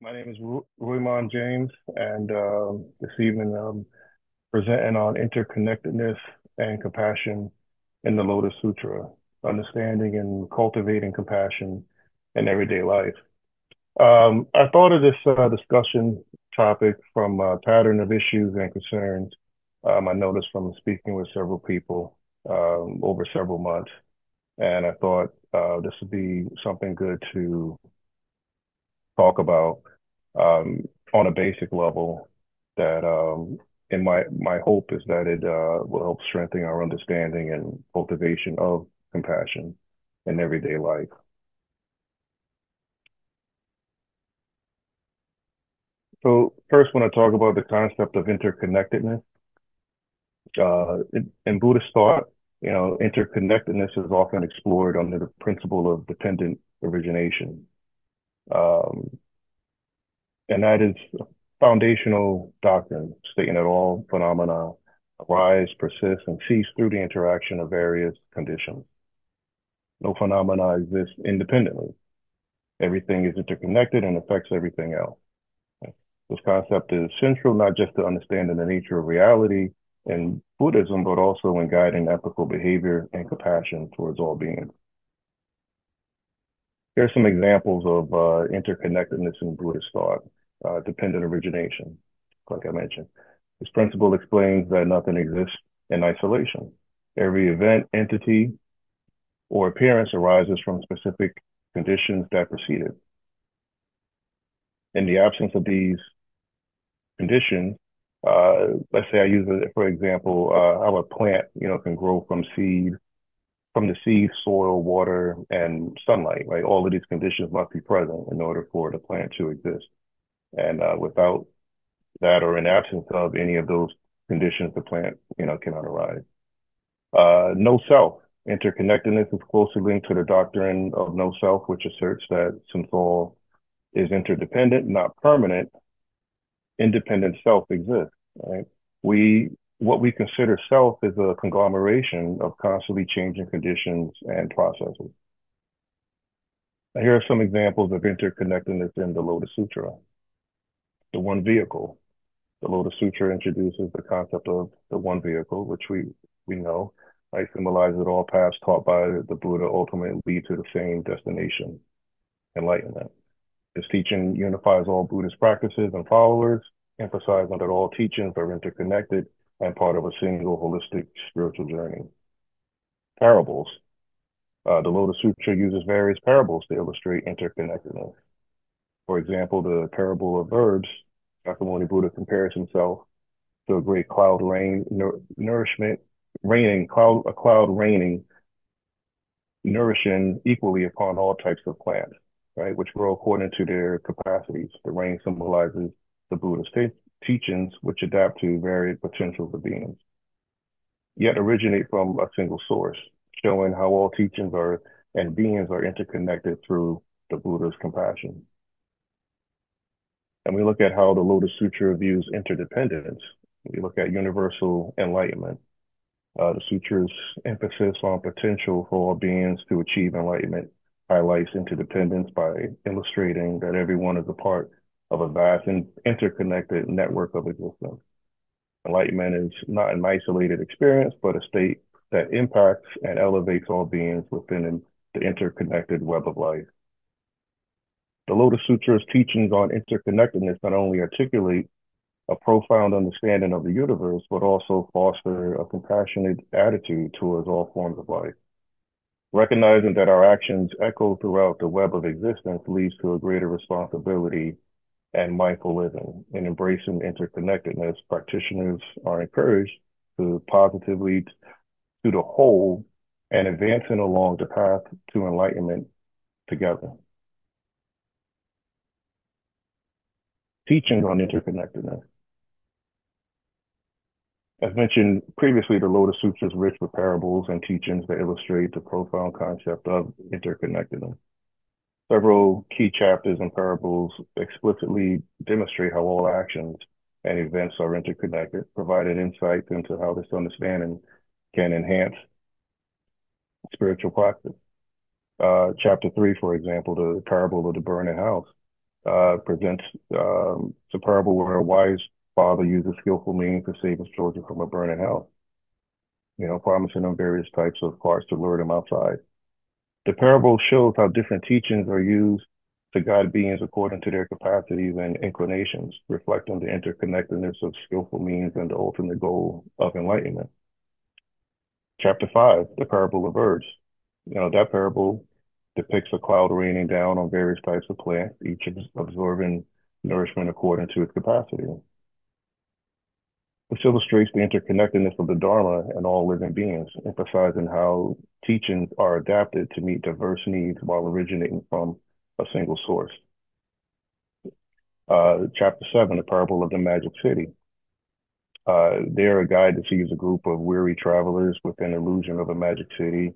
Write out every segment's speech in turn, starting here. My name is Ryumon James, and this evening I'm presenting on interconnectedness and compassion in the Lotus Sutra, understanding and cultivating compassion in everyday life. I thought of this discussion topic from a pattern of issues and concerns I noticed from speaking with several people over several months, and I thought this would be something good to talk about on a basic level, that and my hope is that it will help strengthen our understanding and cultivation of compassion in everyday life. So first, when I talk about the concept of interconnectedness, in Buddhist thought, interconnectedness is often explored under the principle of dependent origination. And that is a foundational doctrine stating that all phenomena arise, persist, and cease through the interaction of various conditions. No phenomena exist independently. Everything is interconnected and affects everything else. This concept is central not just to understanding the nature of reality in Buddhism, but also in guiding ethical behavior and compassion towards all beings. There are some examples of interconnectedness in Buddhist thought, dependent origination, like I mentioned. This principle explains that nothing exists in isolation. Every event, entity, or appearance arises from specific conditions that precede it. In the absence of these conditions, let's say I use it for example, how a plant, can grow from seed. From the seed, soil, water, and sunlight, right? All of these conditions must be present in order for the plant to exist. And without that, or in absence of any of those conditions, the plant, cannot arise. No self. Interconnectedness is closely linked to the doctrine of no self, which asserts that since all is interdependent, not permanent, independent self exists, right? What we consider self is a conglomeration of constantly changing conditions and processes. Now, here are some examples of interconnectedness in the Lotus Sutra. The one vehicle. The Lotus Sutra introduces the concept of the one vehicle, which we know, symbolizes all paths taught by the Buddha ultimately lead to the same destination, enlightenment. This teaching unifies all Buddhist practices and followers, emphasizing that all teachings are interconnected and part of a single holistic spiritual journey. Parables. The Lotus Sutra uses various parables to illustrate interconnectedness. For example, the parable of verbs, Shakyamuni Buddha compares himself to a great cloud rain, nourishing equally upon all types of plants, right? Which grow according to their capacities. The rain symbolizes the Buddha's teachings, which adapt to varied potentials of beings, yet originate from a single source, showing how all teachings are and beings are interconnected through the Buddha's compassion. And we look at how the Lotus Sutra views interdependence. We look at universal enlightenment. The Sutra's emphasis on potential for all beings to achieve enlightenment highlights interdependence by illustrating that everyone is a part of a vast and interconnected network of existence. Enlightenment is not an isolated experience, but a state that impacts and elevates all beings within the interconnected web of life. The Lotus Sutra's teachings on interconnectedness not only articulate a profound understanding of the universe, but also foster a compassionate attitude towards all forms of life. Recognizing that our actions echo throughout the web of existence leads to a greater responsibility and mindful living. In embracing interconnectedness, practitioners are encouraged to positively to the whole and advancing along the path to enlightenment together. Teachings on interconnectedness. As mentioned previously, the Lotus Sutra is rich with parables and teachings that illustrate the profound concept of interconnectedness. Several key chapters and parables explicitly demonstrate how all actions and events are interconnected, providing insight into how this understanding can enhance spiritual practice. Chapter 3, for example, the parable of the burning house, presents the parable where a wise father uses skillful means to save his children from a burning hell, promising them various types of parts to lure them outside. The parable shows how different teachings are used to guide beings according to their capacities and inclinations, reflecting the interconnectedness of skillful means and the ultimate goal of enlightenment. Chapter 5, the parable of birds. That parable depicts a cloud raining down on various types of plants, each absorbing nourishment according to its capacity. This illustrates the interconnectedness of the Dharma and all living beings, emphasizing how teachings are adapted to meet diverse needs while originating from a single source. Chapter 7, the parable of the magic city. There, a guide deceives a group of weary travelers with an illusion of a magic city,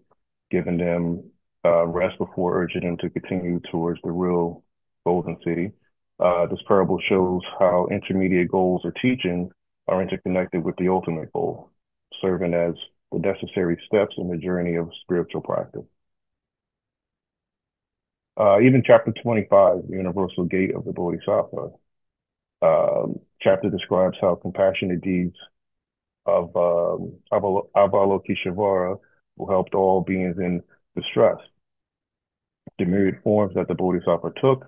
giving them rest before urging them to continue towards the real golden city. This parable shows how intermediate goals or teachings are interconnected with the ultimate goal, serving as the necessary steps in the journey of spiritual practice. Even chapter 25, the universal gate of the Bodhisattva, chapter describes how compassionate deeds of Avalokiteshvara who helped all beings in distress. The myriad forms that the Bodhisattva took,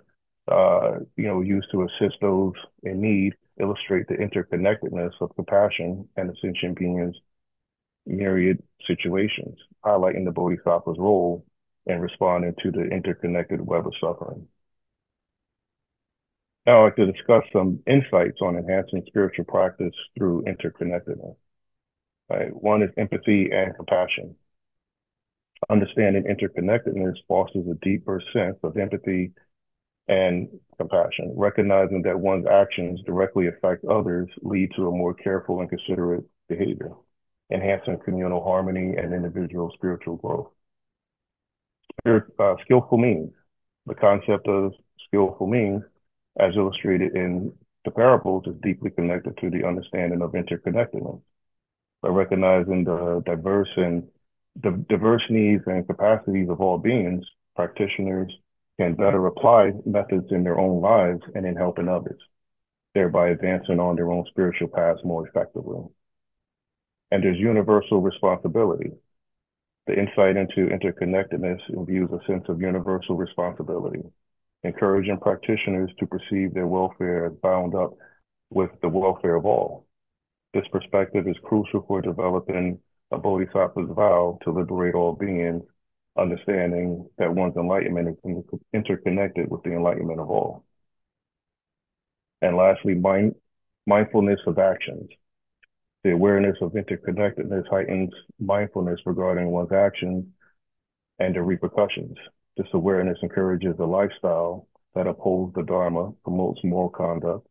used to assist those in need, illustrate the interconnectedness of compassion and the sentient beings' myriad situations, highlighting the Bodhisattva's role and responding to the interconnected web of suffering. Now I'd like to discuss some insights on enhancing spiritual practice through interconnectedness. Right? One is empathy and compassion. Understanding interconnectedness fosters a deeper sense of empathy and compassion. Recognizing that one's actions directly affect others lead to a more careful and considerate behavior, enhancing communal harmony and individual spiritual growth. Skillful means. The concept of skillful means, as illustrated in the parables, is deeply connected to the understanding of interconnectedness. By recognizing the diverse needs and capacities of all beings, practitioners can better apply methods in their own lives and in helping others, thereby advancing on their own spiritual paths more effectively. And there's universal responsibility. The insight into interconnectedness imbues a sense of universal responsibility, encouraging practitioners to perceive their welfare as bound up with the welfare of all. This perspective is crucial for developing a Bodhisattva's vow to liberate all beings, understanding that one's enlightenment is interconnected with the enlightenment of all. And lastly, mindfulness of actions. The awareness of interconnectedness heightens mindfulness regarding one's actions and their repercussions. This awareness encourages a lifestyle that upholds the Dharma, promotes moral conduct,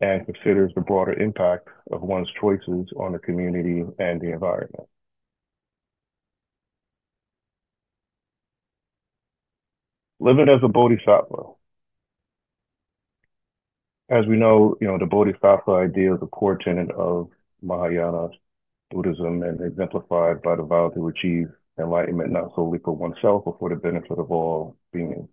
and considers the broader impact of one's choices on the community and the environment. Living as a Bodhisattva. As we know, the Bodhisattva idea is a core tenet of Mahayana Buddhism and exemplified by the vow to achieve enlightenment not solely for oneself but for the benefit of all beings.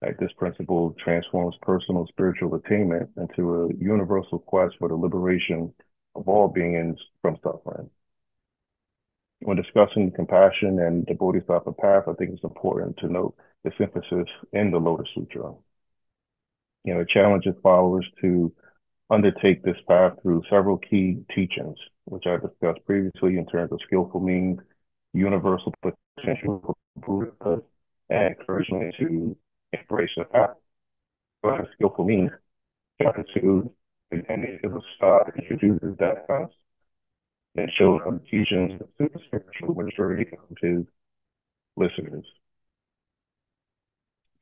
Like this principle transforms personal spiritual attainment into a universal quest for the liberation of all beings from suffering. When discussing compassion and the Bodhisattva path, I think it's important to note this emphasis in the Lotus Sutra. It challenges followers to undertake this path through several key teachings, which I discussed previously in terms of skillful means, universal potential for Buddha, and encouragement to embrace the path. But skillful means, chapter 2, and it introduces that path and shows how teachings of the spiritual maturity of his listeners.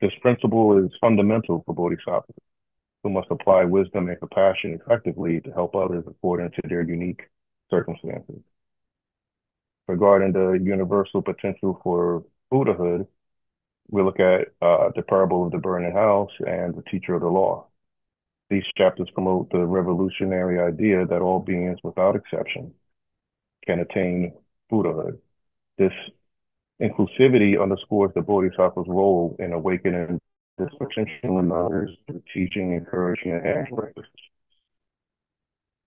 This principle is fundamental for Bodhisattvas, who must apply wisdom and compassion effectively to help others according to their unique circumstances. Regarding the universal potential for Buddhahood, we look at the parable of the burning house and the teacher of the law. These chapters promote the revolutionary idea that all beings, without exception, can attain Buddhahood. This inclusivity underscores the Bodhisattva's role in awakening this potential in others through teaching, encouragement, and action practices.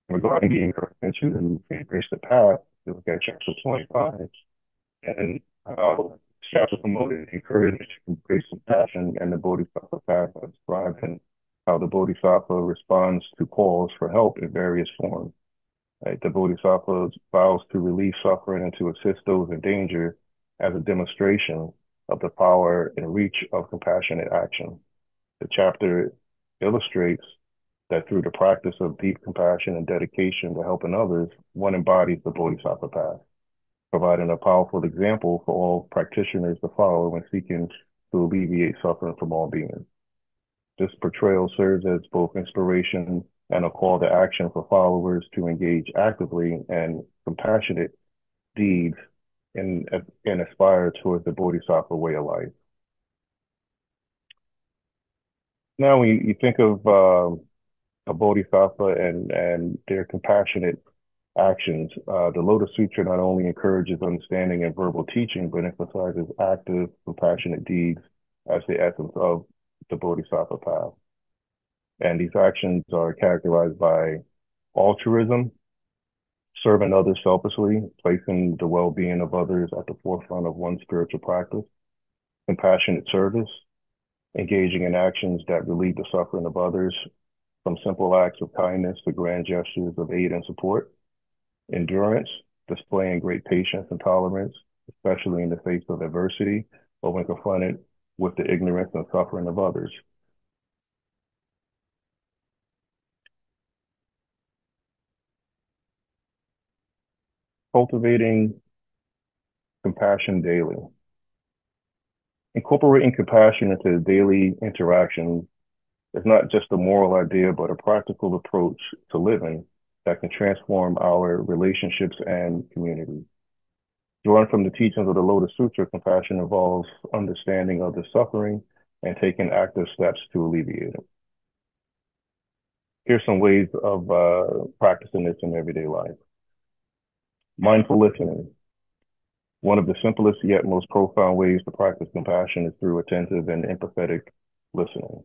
Regarding the encouragement to them, embrace the path, you look at chapter 25, and chapter promoted encouragement to embrace the passion and the Bodhisattva path as described in how the Bodhisattva responds to calls for help in various forms. Right? The Bodhisattva vows to relieve suffering and to assist those in danger as a demonstration of the power and reach of compassionate action. The chapter illustrates that through the practice of deep compassion and dedication to helping others, one embodies the Bodhisattva path, providing a powerful example for all practitioners to follow when seeking to alleviate suffering from all beings. This portrayal serves as both inspiration and a call to action for followers to engage actively in compassionate deeds and aspire towards the Bodhisattva way of life. Now, when you think of a Bodhisattva and their compassionate actions, the Lotus Sutra not only encourages understanding and verbal teaching, but emphasizes active, compassionate deeds as the essence of the Bodhisattva path. And these actions are characterized by altruism, serving others selflessly, placing the well-being of others at the forefront of one's spiritual practice, compassionate service, engaging in actions that relieve the suffering of others, from simple acts of kindness to grand gestures of aid and support, endurance, displaying great patience and tolerance, especially in the face of adversity or when confronted with the ignorance and suffering of others. Cultivating compassion daily. Incorporating compassion into daily interaction is not just a moral idea, but a practical approach to living that can transform our relationships and communities. Drawn from the teachings of the Lotus Sutra, compassion involves understanding others' suffering and taking active steps to alleviate it. Here's some ways of practicing this in everyday life. Mindful listening. One of the simplest yet most profound ways to practice compassion is through attentive and empathetic listening.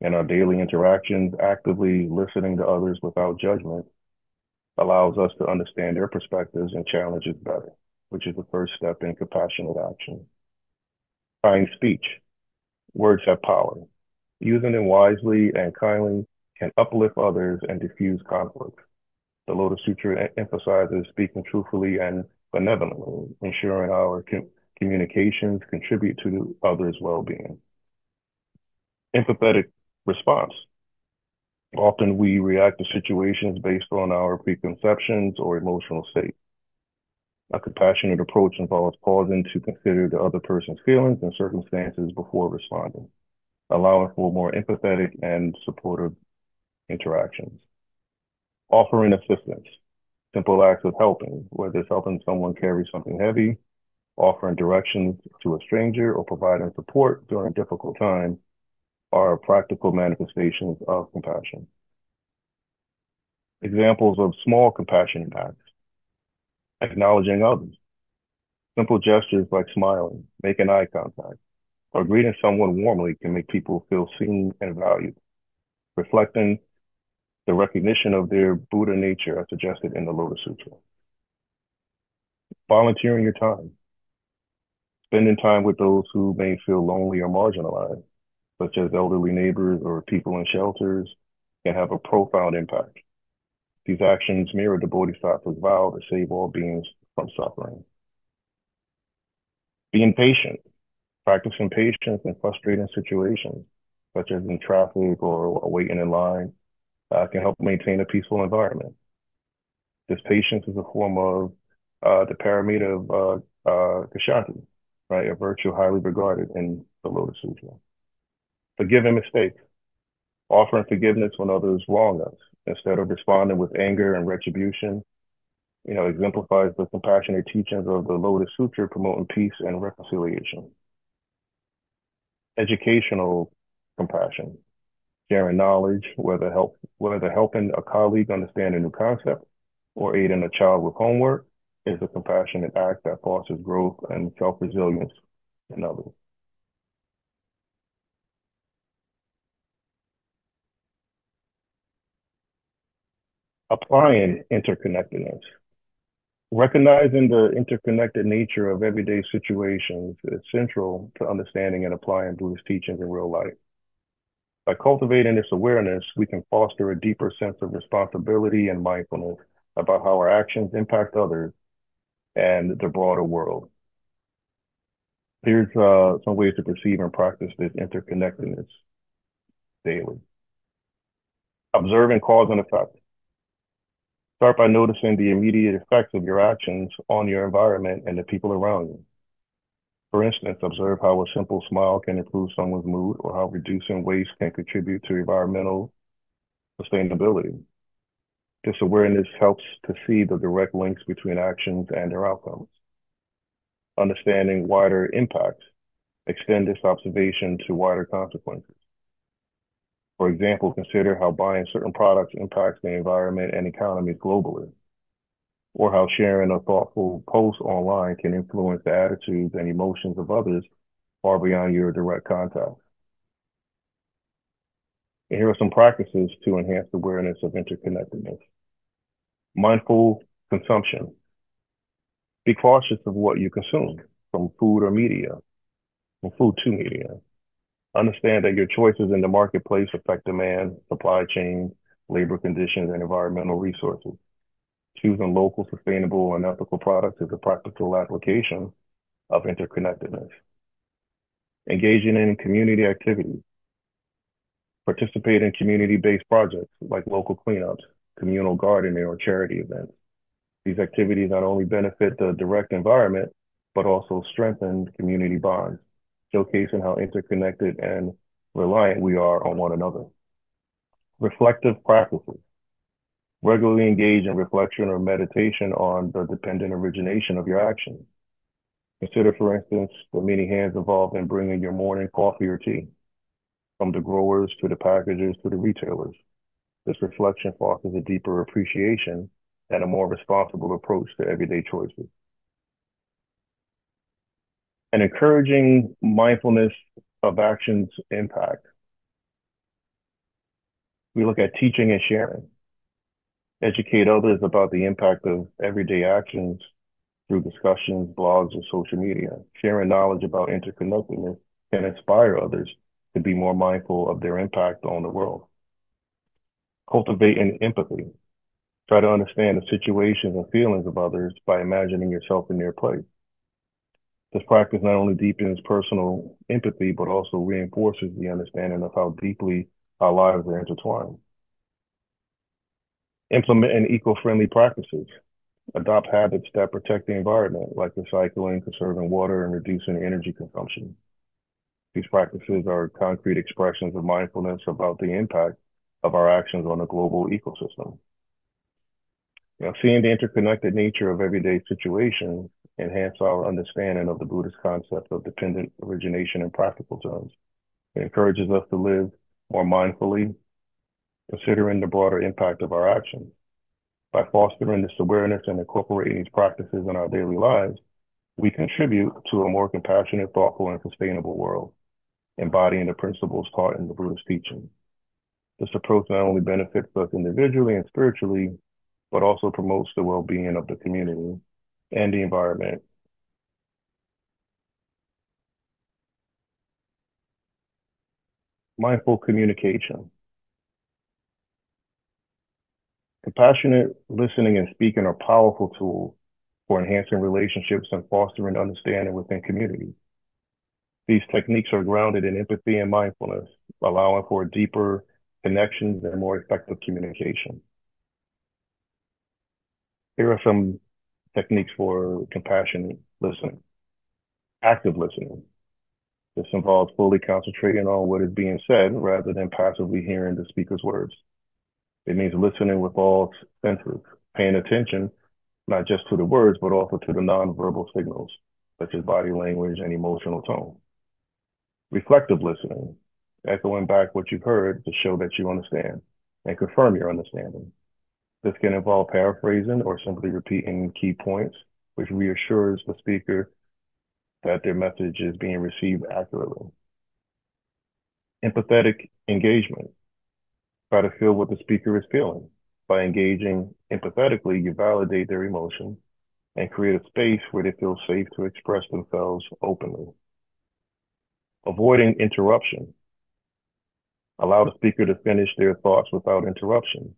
In our daily interactions, actively listening to others without judgment allows us to understand their perspectives and challenges better, which is the first step in compassionate action. Kind speech. Words have power. Using them wisely and kindly can uplift others and diffuse conflict. The Lotus Sutra emphasizes speaking truthfully and benevolently, ensuring our communications contribute to others' well-being. Empathetic response. Often we react to situations based on our preconceptions or emotional state. A compassionate approach involves pausing to consider the other person's feelings and circumstances before responding, allowing for more empathetic and supportive interactions. Offering assistance. Simple acts of helping, whether it's helping someone carry something heavy, offering directions to a stranger, or providing support during difficult times, are practical manifestations of compassion. Examples of small compassionate acts. Acknowledging others. Simple gestures like smiling, making eye contact, or greeting someone warmly can make people feel seen and valued. Reflecting the recognition of their Buddha nature as suggested in the Lotus Sutra. Volunteering your time. Spending time with those who may feel lonely or marginalized, such as elderly neighbors or people in shelters, can have a profound impact. These actions mirror the Bodhisattva's vow to save all beings from suffering. Being patient. Practicing patience in frustrating situations, such as in traffic or waiting in line, can help maintain a peaceful environment. This patience is a form of the paramita of Kshanti, right? A virtue highly regarded in the Lotus Sutra. Forgiving mistakes. Offering forgiveness when others wrong us, instead of responding with anger and retribution, exemplifies the compassionate teachings of the Lotus Sutra, promoting peace and reconciliation. Educational compassion. Sharing knowledge, whether helping a colleague understand a new concept or aiding a child with homework, is a compassionate act that fosters growth and self-resilience in others. applying interconnectedness, recognizing the interconnected nature of everyday situations is central to understanding and applying Buddhist teachings in real life. By cultivating this awareness, we can foster a deeper sense of responsibility and mindfulness about how our actions impact others and the broader world. Here's some ways to perceive and practice this interconnectedness daily. Observing cause and effect. Start by noticing the immediate effects of your actions on your environment and the people around you. For instance, observe how a simple smile can improve someone's mood, or how reducing waste can contribute to environmental sustainability. This awareness helps to see the direct links between actions and their outcomes. Understanding wider impacts. Extend this observation to wider consequences. For example, consider how buying certain products impacts the environment and economies globally, or how sharing a thoughtful post online can influence the attitudes and emotions of others far beyond your direct contact. And here are some practices to enhance awareness of interconnectedness. Mindful consumption. Be cautious of what you consume from food or media, from food to media. Understand that your choices in the marketplace affect demand, supply chain, labor conditions, and environmental resources. Choosing local, sustainable, and ethical products is a practical application of interconnectedness. Engaging in community activities. Participate in community-based projects like local cleanups, communal gardening, or charity events. These activities not only benefit the direct environment, but also strengthen community bonds, showcasing how interconnected and reliant we are on one another. Reflective practices. Regularly engage in reflection or meditation on the dependent origination of your actions. Consider, for instance, the many hands involved in bringing your morning coffee or tea, from the growers to the packagers to the retailers. This reflection fosters a deeper appreciation and a more responsible approach to everyday choices. And encouraging mindfulness of actions' impact. We look at teaching and sharing. Educate others about the impact of everyday actions through discussions, blogs, and social media. Sharing knowledge about interconnectedness can inspire others to be more mindful of their impact on the world. Cultivating empathy. Try to understand the situations and feelings of others by imagining yourself in their place. This practice not only deepens personal empathy, but also reinforces the understanding of how deeply our lives are intertwined. Implementing eco-friendly practices. Adopt habits that protect the environment, like recycling, conserving water, and reducing energy consumption. These practices are concrete expressions of mindfulness about the impact of our actions on a global ecosystem. Now, seeing the interconnected nature of everyday situations enhances our understanding of the Buddhist concept of dependent origination in practical terms. It encourages us to live more mindfully, considering the broader impact of our actions. By fostering this awareness and incorporating these practices in our daily lives, we contribute to a more compassionate, thoughtful, and sustainable world, embodying the principles taught in the Buddhist teaching. This approach not only benefits us individually and spiritually, but also promotes the well-being of the community and the environment. Mindful communication. Compassionate listening and speaking are powerful tools for enhancing relationships and fostering understanding within communities. These techniques are grounded in empathy and mindfulness, allowing for deeper connections and more effective communication. Here are some techniques for compassionate listening. Active listening. This involves fully concentrating on what is being said rather than passively hearing the speaker's words. It means listening with all senses, paying attention not just to the words, but also to the nonverbal signals, such as body language and emotional tone. Reflective listening, echoing back what you've heard to show that you understand and confirm your understanding. This can involve paraphrasing or simply repeating key points, which reassures the speaker that their message is being received accurately. Empathetic engagement. Try to feel what the speaker is feeling, By engaging empathetically, you validate their emotions and create a space where they feel safe to express themselves openly. Avoiding interruption. Allow the speaker to finish their thoughts without interruption.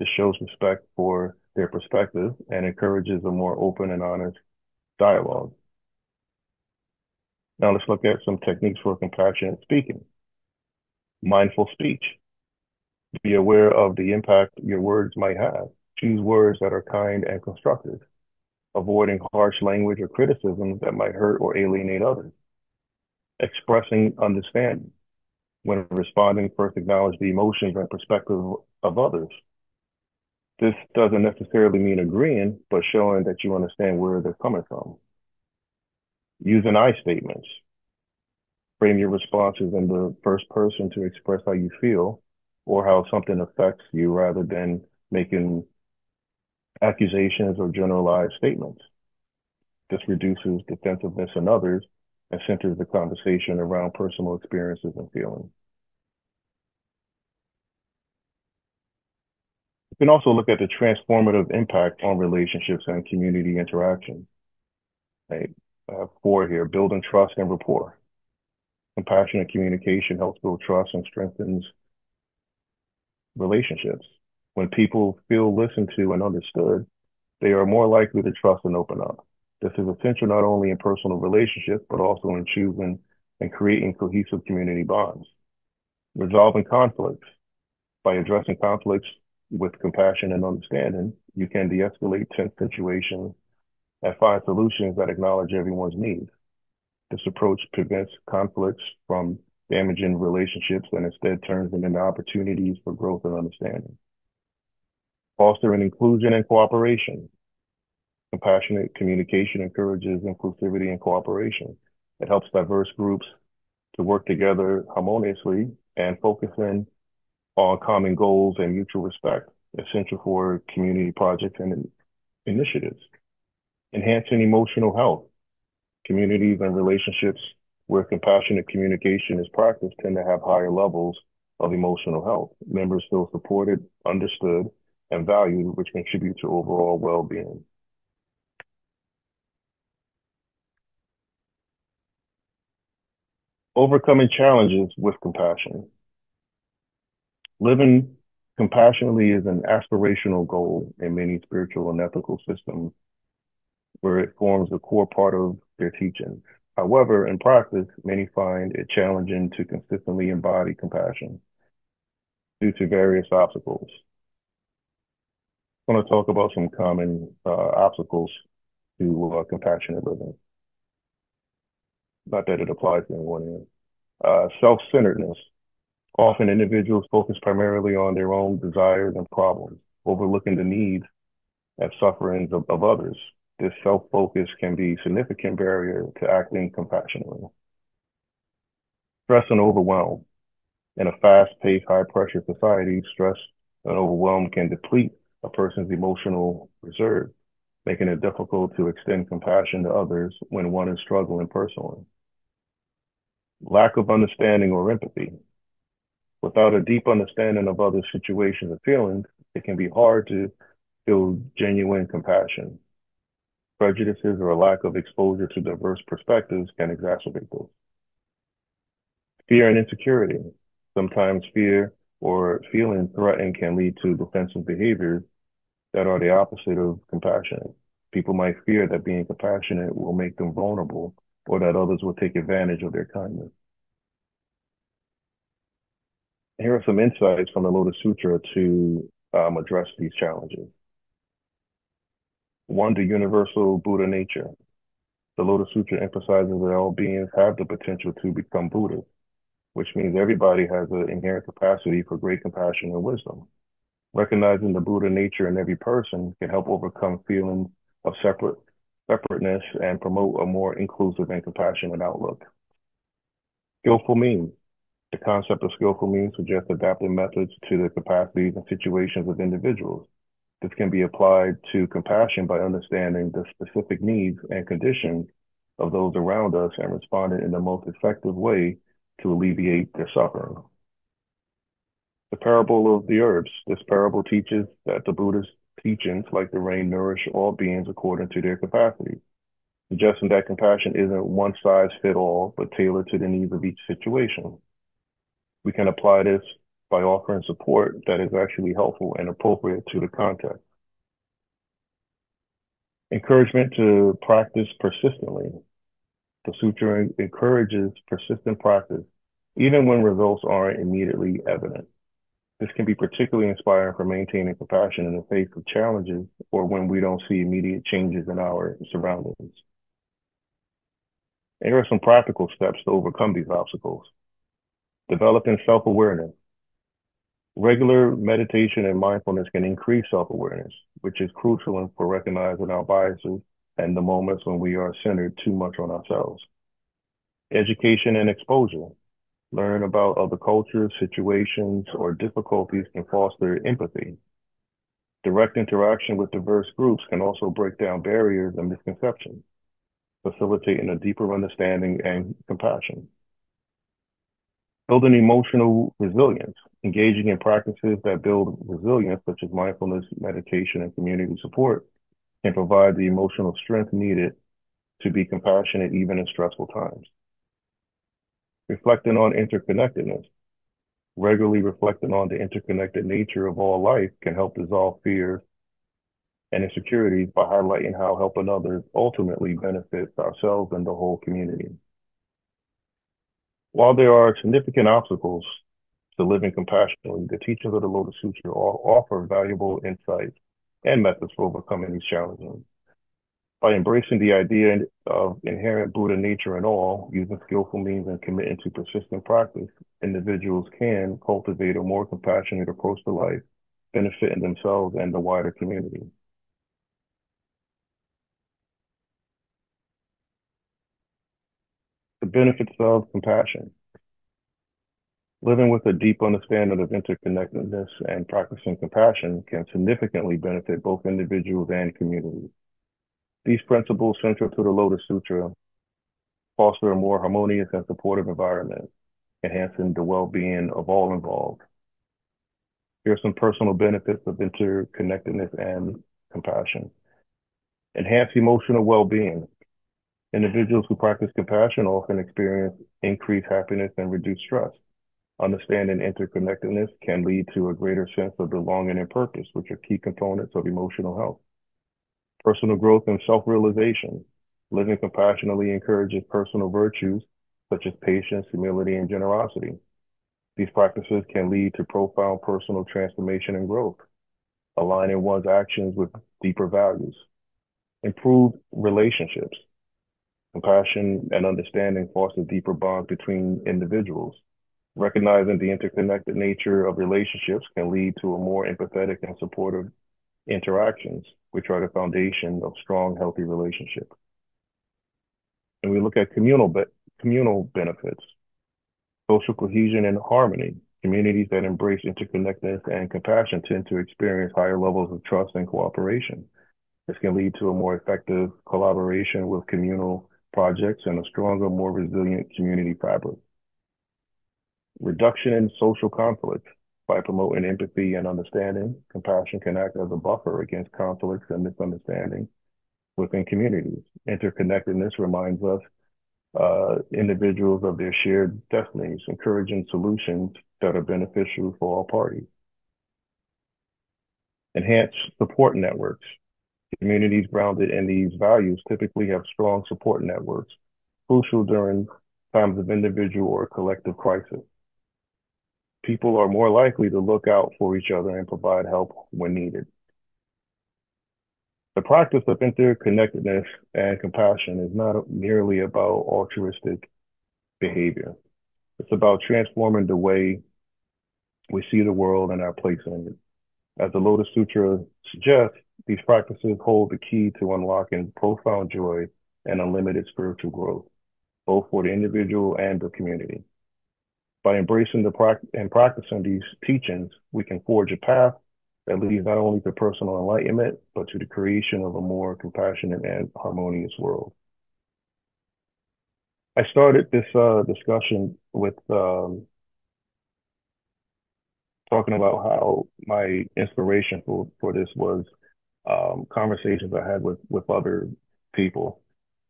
This shows respect for their perspective and encourages a more open and honest dialogue. Now let's look at some techniques for compassionate speaking. Mindful speech. Be aware of the impact your words might have. Choose words that are kind and constructive, avoiding harsh language or criticisms that might hurt or alienate others. Expressing understanding. When responding, first acknowledge the emotions and perspective of others. This doesn't necessarily mean agreeing, but showing that you understand where they're coming from. Using I statements. Frame your responses in the first person to express how you feel or how something affects you rather than making accusations or generalized statements. This reduces defensiveness in others and centers the conversation around personal experiences and feelings. You can also look at the transformative impact on relationships and community interaction. Right? I have 4 here: building trust and rapport. Compassionate communication helps build trust and strengthens relationships. When people feel listened to and understood, they are more likely to trust and open up. This is essential not only in personal relationships, but also in choosing and creating cohesive community bonds. Resolving conflicts. By addressing conflicts with compassion and understanding, you can de-escalate tense situations and find solutions that acknowledge everyone's needs. This approach prevents conflicts from damaging relationships and instead turns them into opportunities for growth and understanding. Fostering inclusion and cooperation. Compassionate communication encourages inclusivity and cooperation. It helps diverse groups to work together harmoniously and focusing on common goals and mutual respect, essential for community projects and initiatives. Enhancing emotional health. Communities and relationships where compassionate communication is practiced tend to have higher levels of emotional health. Members feel supported, understood, and valued, which contributes to overall well-being. Overcoming challenges with compassion. Living compassionately is an aspirational goal in many spiritual and ethical systems, where it forms a core part of their teaching. However, in practice, many find it challenging to consistently embody compassion due to various obstacles. I want to talk about some common obstacles to compassionate living. Not that it applies to anyone here. Self-centeredness. Often individuals focus primarily on their own desires and problems, overlooking the needs and sufferings of others. This self-focus can be a significant barrier to acting compassionately. Stress and overwhelm. In a fast-paced, high-pressure society, stress and overwhelm can deplete a person's emotional reserve, making it difficult to extend compassion to others when one is struggling personally. Lack of understanding or empathy. Without a deep understanding of others' situations and feelings, it can be hard to feel genuine compassion. Prejudices or a lack of exposure to diverse perspectives can exacerbate those. Fear and insecurity. Sometimes fear or feeling threatened can lead to defensive behaviors that are the opposite of compassion. People might fear that being compassionate will make them vulnerable or that others will take advantage of their kindness. Here are some insights from the Lotus Sutra to address these challenges. 1. The universal Buddha nature. The Lotus Sutra emphasizes that all beings have the potential to become Buddhas, which means everybody has an inherent capacity for great compassion and wisdom. Recognizing the Buddha nature in every person can help overcome feelings of separateness and promote a more inclusive and compassionate outlook. Skillful means. The concept of skillful means suggests adapting methods to the capacities and situations of individuals. This can be applied to compassion by understanding the specific needs and conditions of those around us and responding in the most effective way to alleviate their suffering. The parable of the herbs. This parable teaches that the Buddha's teachings, like the rain, nourish all beings according to their capacity, suggesting that compassion isn't one size fit all, but tailored to the needs of each situation. We can apply this by offering support that is actually helpful and appropriate to the context. Encouragement to practice persistently. The sutra encourages persistent practice, even when results aren't immediately evident. This can be particularly inspiring for maintaining compassion in the face of challenges or when we don't see immediate changes in our surroundings. Here are some practical steps to overcome these obstacles. Developing self-awareness. Regular meditation and mindfulness can increase self-awareness, which is crucial for recognizing our biases and the moments when we are centered too much on ourselves. Education and exposure. Learn about other cultures, situations, or difficulties can foster empathy. Direct interaction with diverse groups can also break down barriers and misconceptions, facilitating a deeper understanding and compassion. Building emotional resilience. Engaging in practices that build resilience, such as mindfulness, meditation, and community support, can provide the emotional strength needed to be compassionate even in stressful times. Reflecting on interconnectedness. Regularly reflecting on the interconnected nature of all life can help dissolve fear and insecurities by highlighting how helping others ultimately benefits ourselves and the whole community. While there are significant obstacles to living compassionately, the teachings of the Lotus Sutra offer valuable insights and methods for overcoming these challenges. By embracing the idea of inherent Buddha nature in all, using skillful means and committing to persistent practice, individuals can cultivate a more compassionate approach to life, benefiting themselves and the wider community. The benefits of compassion. Living with a deep understanding of interconnectedness and practicing compassion can significantly benefit both individuals and communities. These principles central to the Lotus Sutra foster a more harmonious and supportive environment, enhancing the well-being of all involved. Here are some personal benefits of interconnectedness and compassion. Enhance emotional well-being. Individuals who practice compassion often experience increased happiness and reduced stress. Understanding interconnectedness can lead to a greater sense of belonging and purpose, which are key components of emotional health. Personal growth and self-realization. Living compassionately encourages personal virtues such as patience, humility, and generosity. These practices can lead to profound personal transformation and growth, aligning one's actions with deeper values. Improved relationships. Compassion and understanding foster deeper bonds between individuals. Recognizing the interconnected nature of relationships can lead to a more empathetic and supportive interactions, which are the foundation of strong, healthy relationships. And we look at communal benefits, social cohesion and harmony. Communities that embrace interconnectedness and compassion tend to experience higher levels of trust and cooperation. This can lead to a more effective collaboration with communal projects and a stronger, more resilient community fabric. Reduction in social conflict. By promoting empathy and understanding, compassion can act as a buffer against conflicts and misunderstanding within communities. Interconnectedness reminds us individuals of their shared destinies, encouraging solutions that are beneficial for all parties. Enhanced support networks. Communities grounded in these values typically have strong support networks, crucial during times of individual or collective crisis. People are more likely to look out for each other and provide help when needed. The practice of interconnectedness and compassion is not merely about altruistic behavior. It's about transforming the way we see the world and our place in it. As the Lotus Sutra suggests, these practices hold the key to unlocking profound joy and unlimited spiritual growth, both for the individual and the community. By embracing and practicing these teachings, we can forge a path that leads not only to personal enlightenment, but to the creation of a more compassionate and harmonious world. I started this discussion with talking about how my inspiration for this was conversations I had with other people.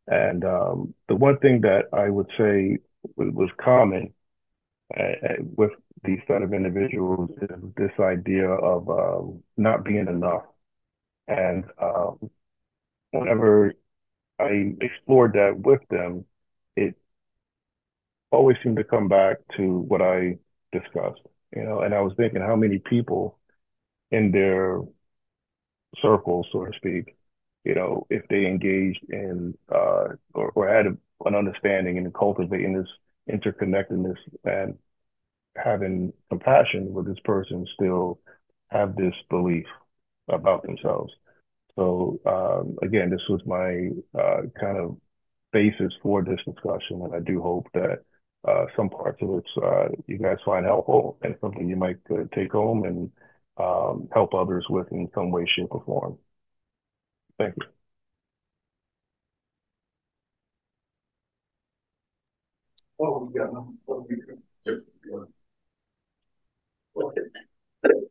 And the one thing that I would say was common with these sort of individuals is this idea of not being enough. And whenever I explored that with them, it always seemed to come back to what I discussed, and I was thinking how many people in their circle, so to speak, if they engaged in or had an understanding and cultivating this interconnectedness and having compassion, would this person still have this belief about themselves? So again, this was my kind of basis for this discussion, and I do hope that some parts of it you guys find helpful and something you might take home and help others with in some way, shape, or form. Thank you. Oh, yeah. Okay.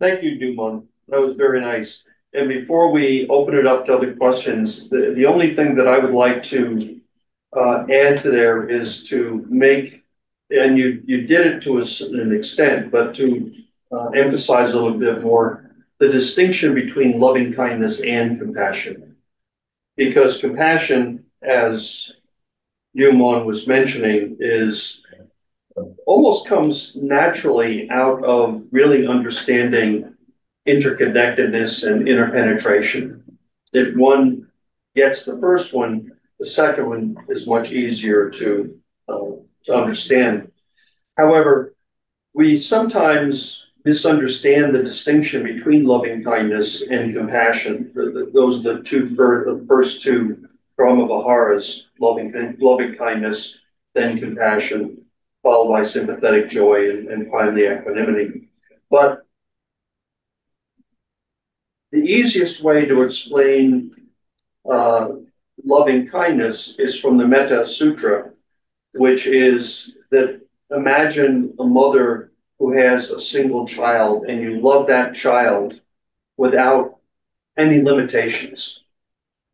Thank you, Dumon. That was very nice. And before we open it up to other questions, the only thing that I would like to add to there is to make, and you did it to an extent, but to emphasize a little bit more the distinction between loving kindness and compassion. Because compassion, as Ryumon was mentioning, is almost comes naturally out of really understanding interconnectedness and interpenetration. If one gets the first one, the second one is much easier to understand. However, we sometimes misunderstand the distinction between loving kindness and compassion. Those are the first two Brahmaviharas: loving kindness, then compassion, followed by sympathetic joy, and finally equanimity. But the easiest way to explain loving kindness is from the Metta Sutra, which is that imagine a mother who has a single child, and you love that child without any limitations.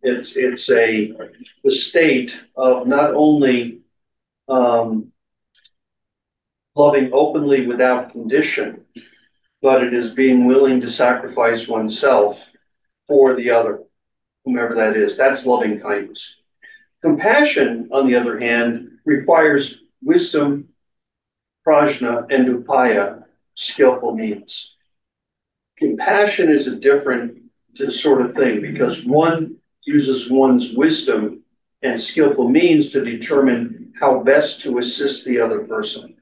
It's the state of not only loving openly without condition, but it is being willing to sacrifice oneself for the other, whomever that is. That's loving kindness. Compassion, on the other hand, requires wisdom, prajna, and upaya, skillful means. Compassion is a different sort of thing because one uses one's wisdom and skillful means to determine how best to assist the other person.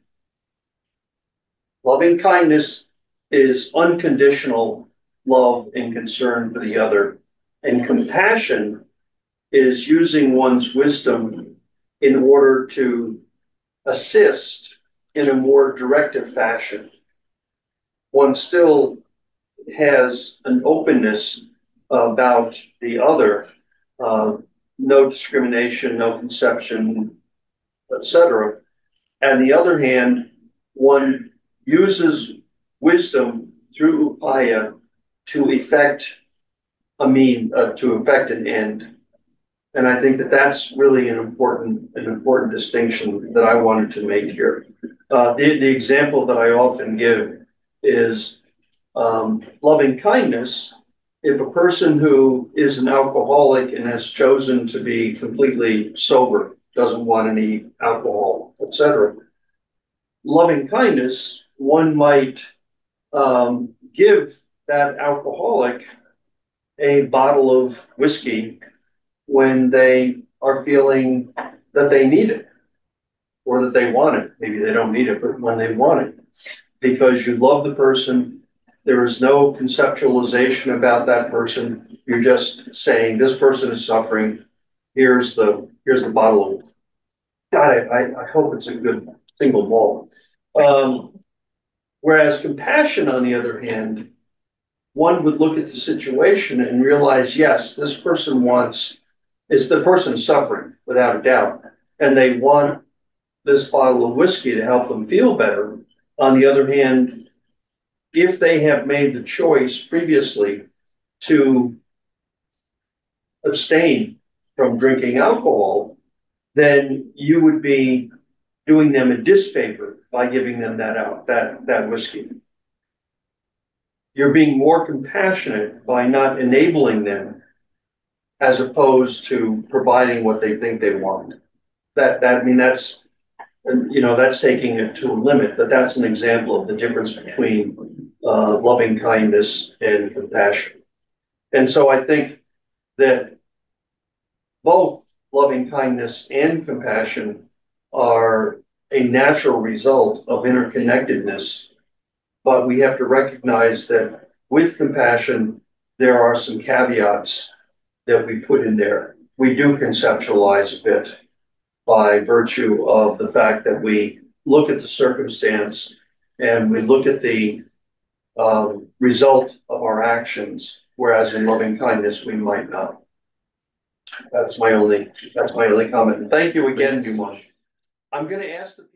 Loving kindness is unconditional love and concern for the other, and compassion is using one's wisdom in order to assist in a more directive fashion. One still has an openness about the other, no discrimination, no conception, etc. On the other hand, one uses wisdom through upaya to effect an end. And I think that that's really an important distinction that I wanted to make here. The example that I often give is loving kindness. If a person who is an alcoholic and has chosen to be completely sober, doesn't want any alcohol, etc., loving kindness, one might give that alcoholic a bottle of whiskey when they are feeling that they need it or that they want it. Maybe they don't need it, but when they want it, because you love the person, there is no conceptualization about that person. You're just saying, this person is suffering. Here's the bottle. God, I hope it's a good single malt. Whereas compassion, on the other hand, one would look at the situation and realize, yes, this person the person suffering, without a doubt, and they want this bottle of whiskey to help them feel better. On the other hand, if they have made the choice previously to abstain from drinking alcohol, then you would be doing them a disfavor by giving them that whiskey. You're being more compassionate by not enabling them as opposed to providing what they think they want. That's taking it to a limit, but that's an example of the difference between loving kindness and compassion. And so I think that both loving kindness and compassion are a natural result of interconnectedness, but we have to recognize that with compassion, there are some caveats that we put in there. We do conceptualize a bit by virtue of the fact that we look at the circumstance and we look at the result of our actions, whereas in loving kindness we might not. That's my only comment. Thank you again, Ryumon. I'm going to ask the